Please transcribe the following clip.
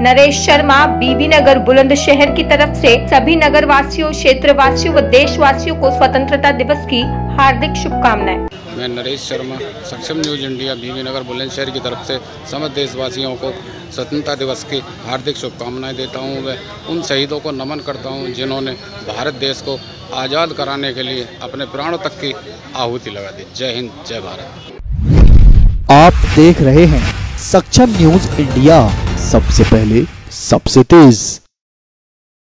नरेश शर्मा बीबी नगर बुलंदशहर की तरफ से सभी नगर वासियों, क्षेत्र वासियों व देशवासियों को स्वतंत्रता दिवस की हार्दिक शुभकामनाएं। मैं नरेश शर्मा सक्षम न्यूज इंडिया बीबी नगर बुलंदशहर की तरफ से समस्त देशवासियों को स्वतंत्रता दिवस की हार्दिक शुभकामनाएं देता हूं। मैं उन शहीदों को नमन करता हूं जिन्होंने भारत देश को आज़ाद कराने के लिए अपने प्राणों तक की आहुति लगा दी। जय हिंद, जय भारत। आप देख रहे हैं सक्षम न्यूज इंडिया, सबसे पहले सबसे तेज।